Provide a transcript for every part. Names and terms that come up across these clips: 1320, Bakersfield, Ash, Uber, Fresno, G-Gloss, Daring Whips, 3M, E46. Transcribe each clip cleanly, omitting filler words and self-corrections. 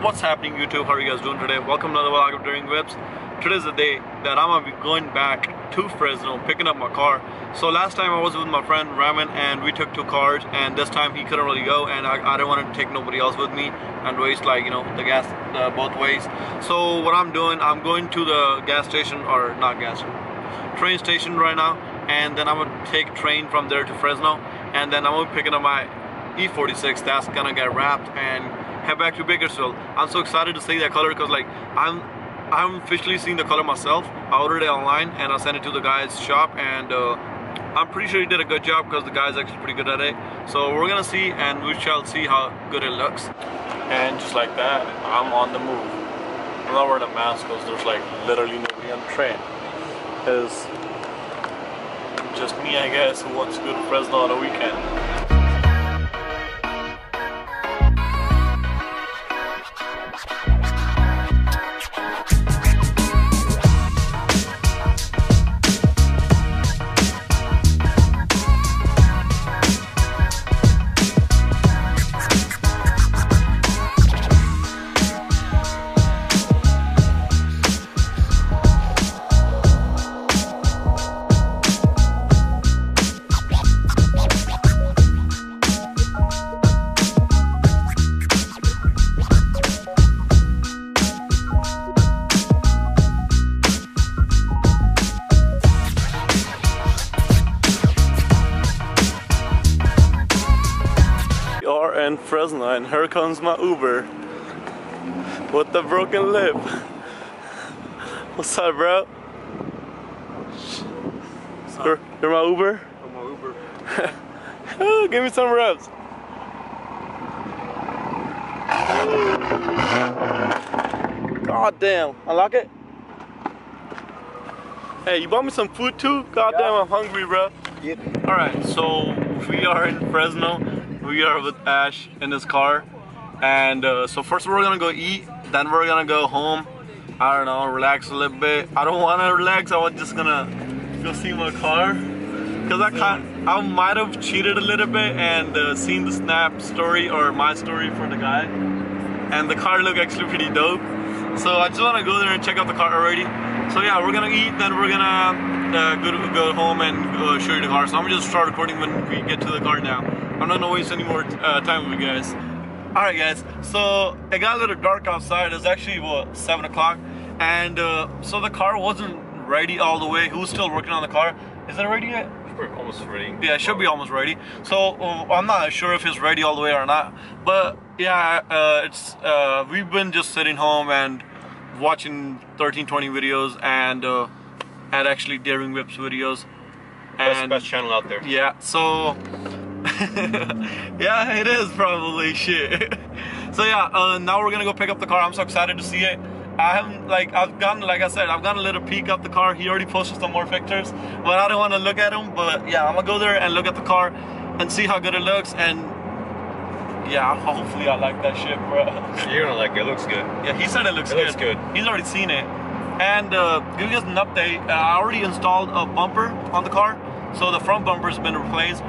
What's happening YouTube? How are you guys doing today? Welcome to another vlog of Daring Whips. Today's the day that I'm gonna be going back to Fresno, picking up my car. So last time I was with my friend Raman and we took two cars, and this time he couldn't really go and I didn't want to take nobody else with me and waste, like, you know, the gas both ways. So what I'm doing, I'm going to the train station right now, and then I'm gonna take train from there to Fresno, and then I'm gonna be picking up my E46 that's gonna get wrapped and head back to Bakersfield. I'm so excited to see that color because, like, I'm officially seeing the color myself. I ordered it online and I sent it to the guy's shop, and I'm pretty sure he did a good job because the guy's actually pretty good at it. So we're gonna see and we shall see how good it looks. And just like that, I'm on the move. I'm not wearing a mask because there's, like, literally nobody on the train. It's just me, I guess, who wants to go to Fresno on a weekend. In Fresno, and here comes my Uber with the broken lip. What's up, bro? What's up? You're my Uber? I'm my Uber. Oh, give me some reps. God damn, unlock it. Hey, you bought me some food too? God damn, I'm hungry, bro. Yep. Alright, so we are in Fresno. We are with Ash in his car, and so first we're gonna go eat, then we're gonna go home. I don't know, relax a little bit. I don't want to relax. I was just gonna go see my car because I might have cheated a little bit and seen the snap story or my story for the guy, and the car looked actually pretty dope. So I just want to go there and check out the car already. So yeah, we're gonna eat, then we're gonna go home and show you the car. So I'm gonna just start recording when we get to the car now. I'm not gonna waste any more time with you guys. Alright guys, so it got a little dark outside. It's actually what, 7 o'clock, and so the car wasn't ready all the way. Who's still working on the car? Is it ready yet? We're almost ready. Yeah, it should be almost ready. So I'm not sure if it's ready all the way or not, but yeah, it's we've been just sitting home and watching 1320 videos and actually Daring Whips videos. And best channel out there. Yeah, so yeah, it is probably shit. So yeah, now we're gonna go pick up the car. I'm so excited to see it. Like I said, I've gotten a little peek of the car. He already posted some more pictures, but I don't want to look at them. But yeah, I'm gonna go there and look at the car and see how good it looks. And yeah, hopefully I like that shit, bro. You're gonna like it. It looks good. Yeah, he said it looks good. It looks good. He's already seen it. And give you guys an update. I already installed a bumper on the car, so the front bumper's been replaced. I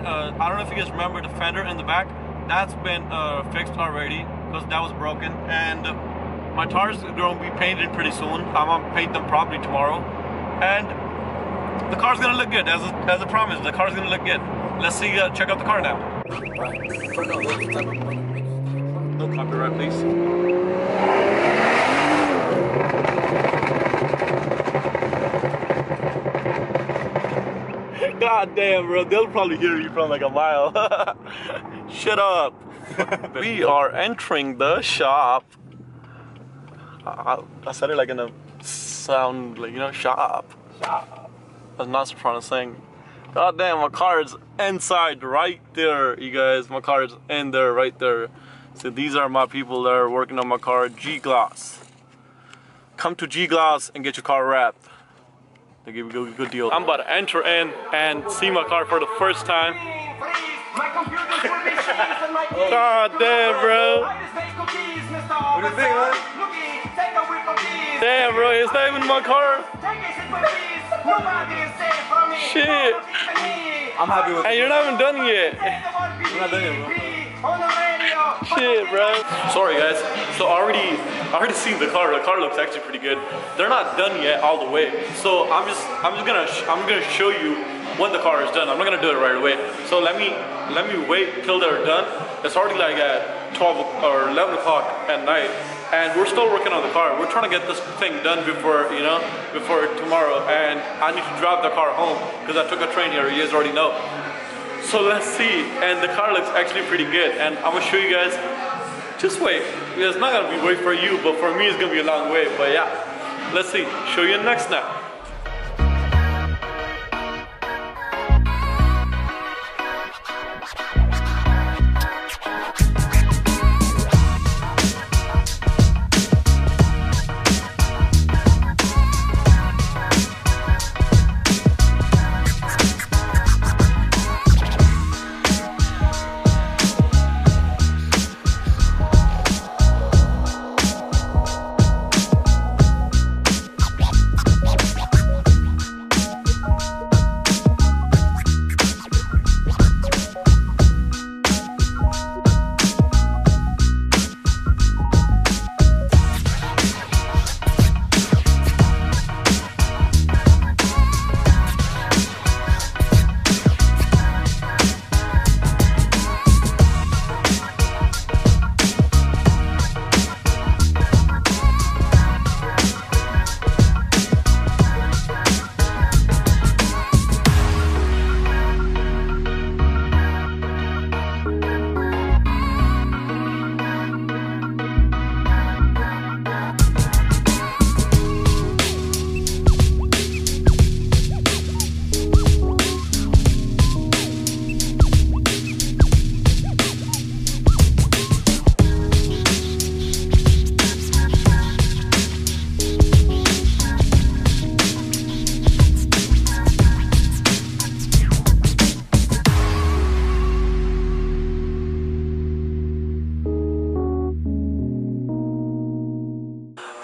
don't know if you guys remember the fender in the back, that's been fixed already because that was broken, and my tires are going to be painted pretty soon. I'm going to paint them probably tomorrow, and the car's going to look good, as I promised. The car's going to look good. Let's see, check out the car now. No copyright, please. God damn, bro, they'll probably hear you from like a mile. Shut up. We are entering the shop. I said it like in a sound, like, you know, shop. Shop. That's not so trying to sing. God damn, my car is inside right there, you guys. My car is in there, right there. So these are my people that are working on my car, G-Gloss. Come to G-Gloss and get your car wrapped. They give you a good deal. I'm about to enter in and see my car for the first time. God damn, bro. What do you think, man? Damn, bro, it's not even my car. Shit. I'm happy with it. Hey, you're not even done yet. I'm not done yet, bro. Shit, bro. Sorry, guys. So I already seen the car. The car looks actually pretty good. They're not done yet all the way. So I'm just gonna show you when the car is done. I'm not gonna do it right away. So let me wait till they're done. It's already like at 12 or 11 o'clock at night, and we're still working on the car. We're trying to get this thing done before, you know, before tomorrow, and I need to drive the car home because I took a train here, you guys already know. So let's see, and the car looks actually pretty good, and I'm gonna show you guys. Just wait, it's not gonna be wait for you, but for me it's gonna be a long wait, but yeah. Let's see, show you next now.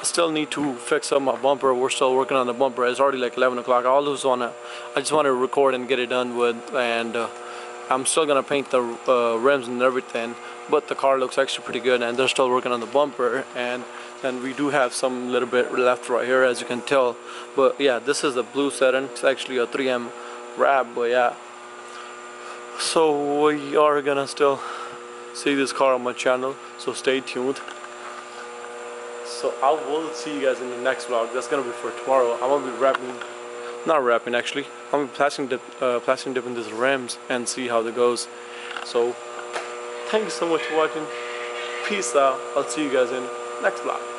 Still need to fix up my bumper. We're still working on the bumper. It's already like 11 o'clock. I just want to record and get it done with, and I'm still gonna paint the rims and everything, but the car looks actually pretty good, and they're still working on the bumper, and then we do have some little bit left right here, as you can tell. But yeah, this is the blue sedan. It's actually a 3M wrap, but yeah. So we are gonna still see this car on my channel, so stay tuned. So I will see you guys in the next vlog. That's gonna be for tomorrow. I'm gonna be not wrapping actually. I'm gonna be plastic dipping these rims and see how that goes. So thank you so much for watching. Peace out. I'll see you guys in the next vlog.